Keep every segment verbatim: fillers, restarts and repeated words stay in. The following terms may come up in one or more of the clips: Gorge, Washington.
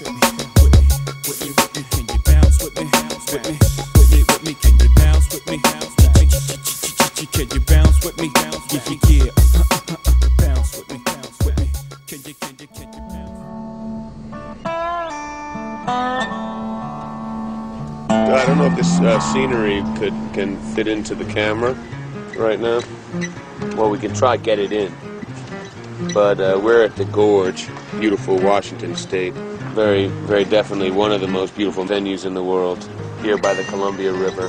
with me, with you, with me, can you bounce with me, with me, with you, with me, can you bounce with me, can you bounce with me, yeah, yeah, bounce with me, bounce with me, can you, can you, can you bounce? I don't know if this uh, scenery could can fit into the camera right now. Well, we can try to get it in. But uh, we're at the Gorge, beautiful Washington State. Very, very definitely one of the most beautiful venues in the world, here by the Columbia River.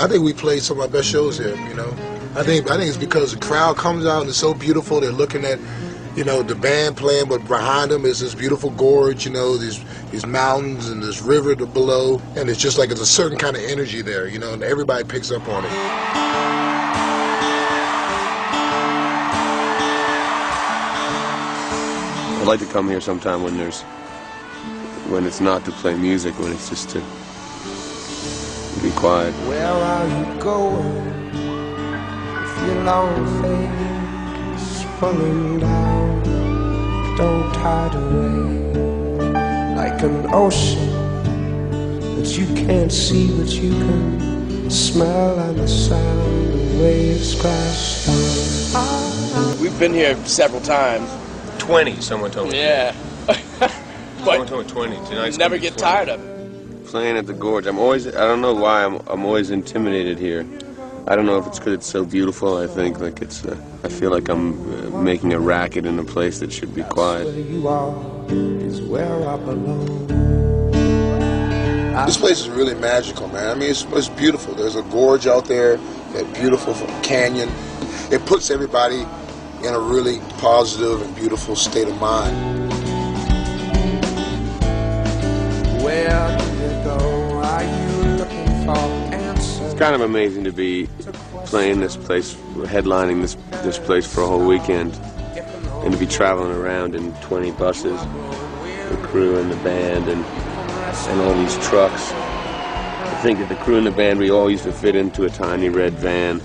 I think we played some of our best shows here, you know. I think I think it's because the crowd comes out and it's so beautiful. They're looking at, you know, the band playing, but behind them is this beautiful gorge, you know, these these mountains and this river below, and it's just like it's a certain kind of energy there, you know, and everybody picks up on it. I'd like to come here sometime when there's when it's not to play music, when it's just to be quiet. Where are you going with your long face falling down? Don't hide away like an ocean that you can't see, but you can smell, and the sound of waves crash down. We've been here several times. Twenty, someone told me. Yeah. Someone told me twenty. Tonight's never get tired of it. Playing at the Gorge, I'm always, I don't know why, I'm, I'm always intimidated here. I don't know if it's because it's so beautiful. I think like it's, uh, I feel like I'm uh, making a racket in a place that should be quiet. This place is really magical, man. I mean, it's, it's beautiful. There's a gorge out there, that beautiful canyon. It puts everybody in a really positive and beautiful state of mind. It's kind of amazing to be playing this place, headlining this this place for a whole weekend, and to be traveling around in twenty buses, the crew and the band, and and all these trucks. I think that the crew and the band, we all used to fit into a tiny red van.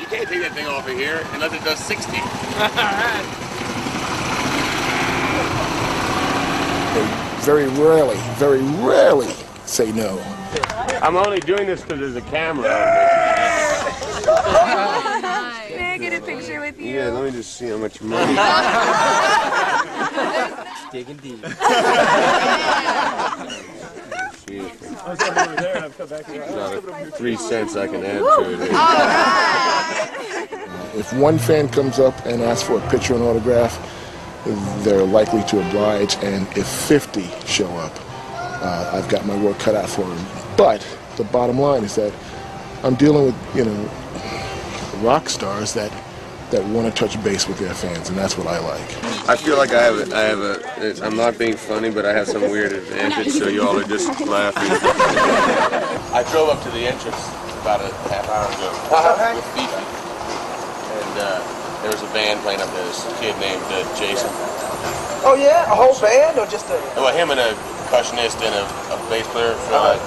You can't take that thing off of here unless it does sixty. All right. They very rarely, very rarely say no. I'm only doing this because there's a camera. Nice. Can I get a picture with you? Yeah, let me just see how much money. Digging deep. I was over there, I've come back here. Another three cents I can add to it. Right. If one fan comes up and asks for a picture and autograph, they're likely to oblige. And if fifty show up, uh, I've got my work cut out for them. But the bottom line is that I'm dealing with, you know, rock stars that that want to touch base with their fans, and that's what I like. I feel like I have a, I have a, I'm not being funny, but I have some weird advantage, so y'all are just laughing. I drove up to the entrance about a half hour ago uh-huh. with Fifi, and uh, there was a band playing up there, this kid named uh, Jason. Oh yeah, a whole band, or just a... Well, him and a percussionist and a, a bass player, so uh-huh.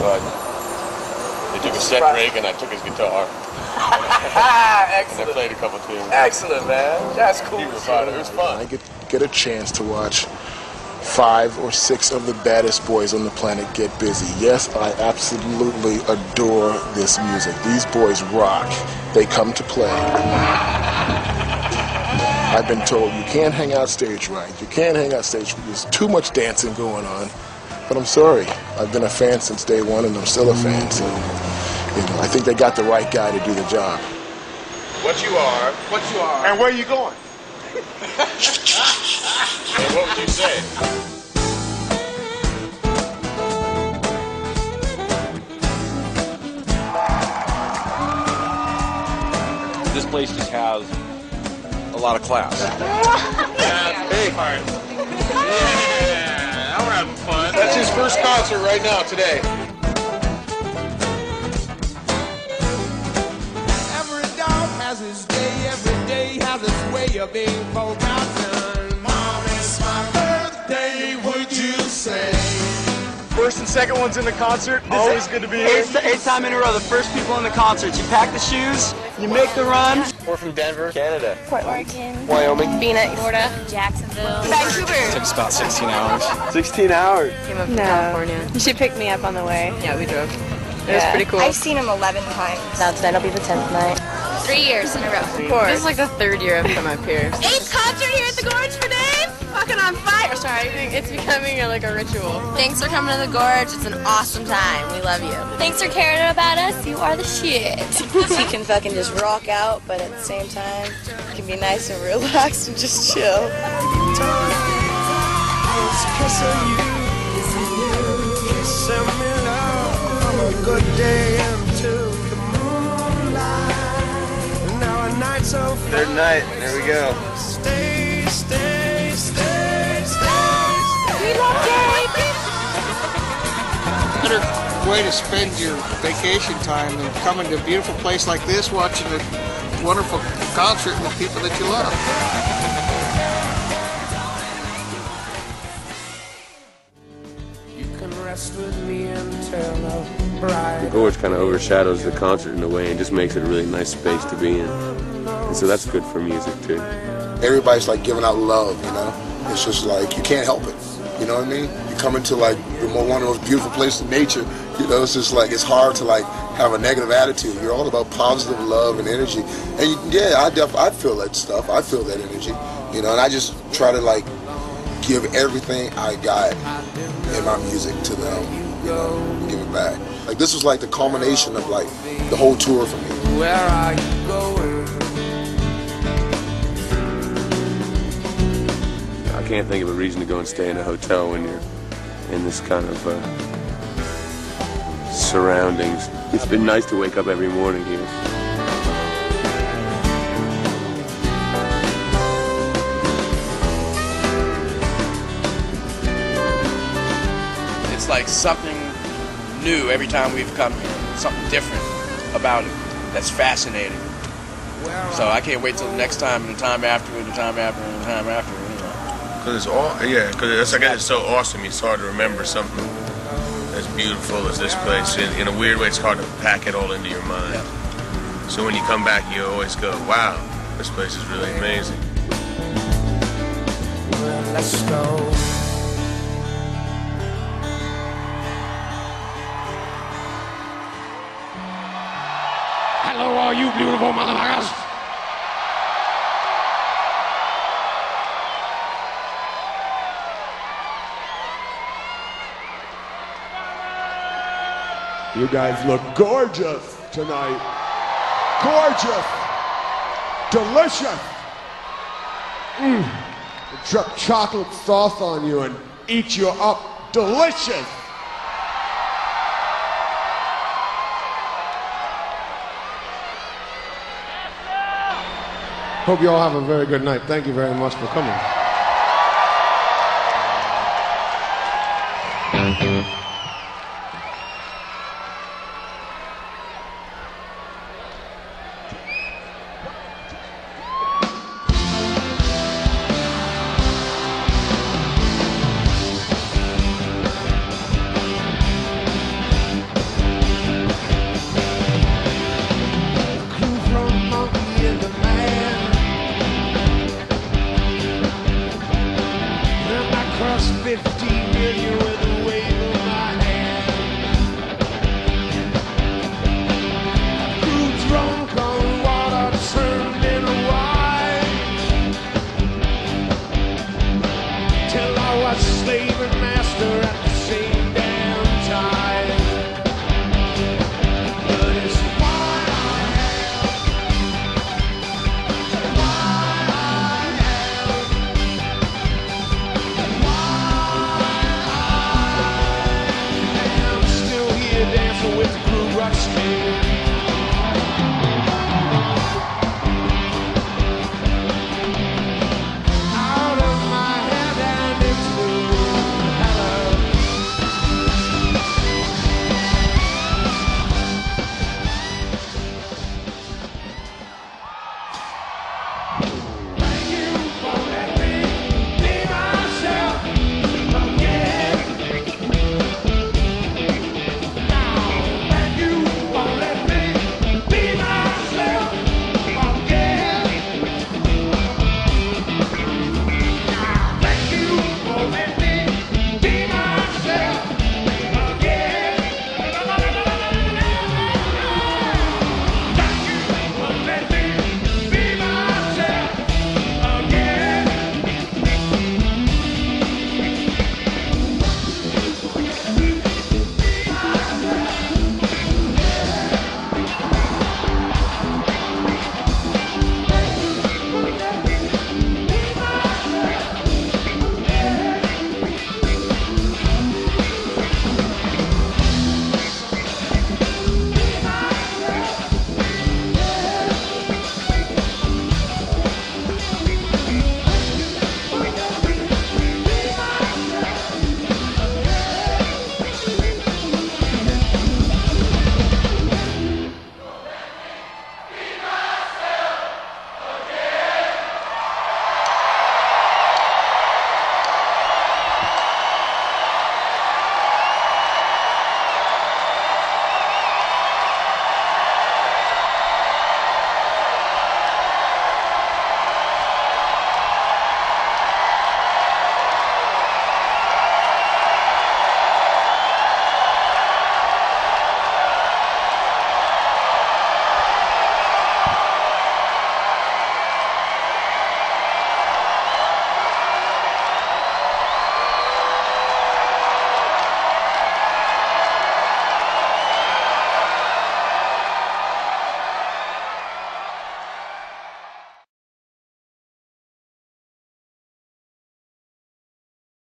I, so I they took a set break and I took his guitar. Excellent. And I played a couple tunes. Excellent, man. That's cool. It was fun. I get, get a chance to watch five or six of the baddest boys on the planet get busy. Yes, I absolutely adore this music. These boys rock. They come to play. I've been told you can't hang out stage right. You can't hang out stage right. There's too much dancing going on. But I'm sorry. I've been a fan since day one, and I'm still a fan. So, you know, I think they got the right guy to do the job. What you are, what you are, and where you going? And what would you say? This place just has a lot of class. Yeah, it's big. Yeah, we're having fun. That's his first concert right now today. Every dog has his day, every day has its way of being forgotten. Mom, it's my birthday, would you say? First and second ones in the concert, this always good to be here. It's the eighth time in a row, the first people in the concert. You pack the shoes, you make the run. We're from Denver, Canada, Portland, Oregon, Wyoming, Phoenix, Florida, Jacksonville, Vancouver. It took us about sixteen hours. sixteen hours? Came up from no. California. You should pick me up on the way. Yeah, we drove. It yeah. was pretty cool. I've seen him eleven times. Now tonight'll be the tenth night. Three years in a row. Four. This is like the third year I've come up here. Eighth concert here at the Gorge for Dave. Fucking on fire. Sorry, it's becoming a, like a ritual. Thanks for coming to the Gorge. It's an awesome time. We love you. Thanks for caring about us. You are the shit. You can fucking just rock out, but at the same time, you can be nice and relaxed and just chill. Third night. There we go. Stay, stay, stay. Better way to spend your vacation time than coming to a beautiful place like this, watching a wonderful concert with people that you love. The Gorge kind of overshadows the concert in a way and just makes it a really nice space to be in. And so that's good for music too. Everybody's like giving out love, you know? It's just like, you can't help it. You know what I mean? You come into like one of those beautiful places in nature, you know, it's just like, it's hard to like have a negative attitude. You're all about positive love and energy. And you, yeah, I, def I feel that stuff. I feel that energy, you know, and I just try to like give everything I got in my music to them. You know, give it back. Like this was like the culmination of like the whole tour for me. Where are you going? I can't think of a reason to go and stay in a hotel when you're in this kind of uh, surroundings. It's been nice to wake up every morning here. It's like something new every time we've come here, something different about it that's fascinating. So I can't wait till the next time, and the time after, and the time after, and the time after. Because it's all, yeah, because I guess it's so awesome, it's hard to remember something as beautiful as this place. In, in a weird way, it's hard to pack it all into your mind. Yeah. So when you come back, you always go, wow, this place is really amazing. Well, let's go. Hello, all you beautiful motherfuckers. You guys look gorgeous tonight. Gorgeous. Delicious. Mm. Drip chocolate sauce on you and eat you up. Delicious. Hope you all have a very good night. Thank you very much for coming.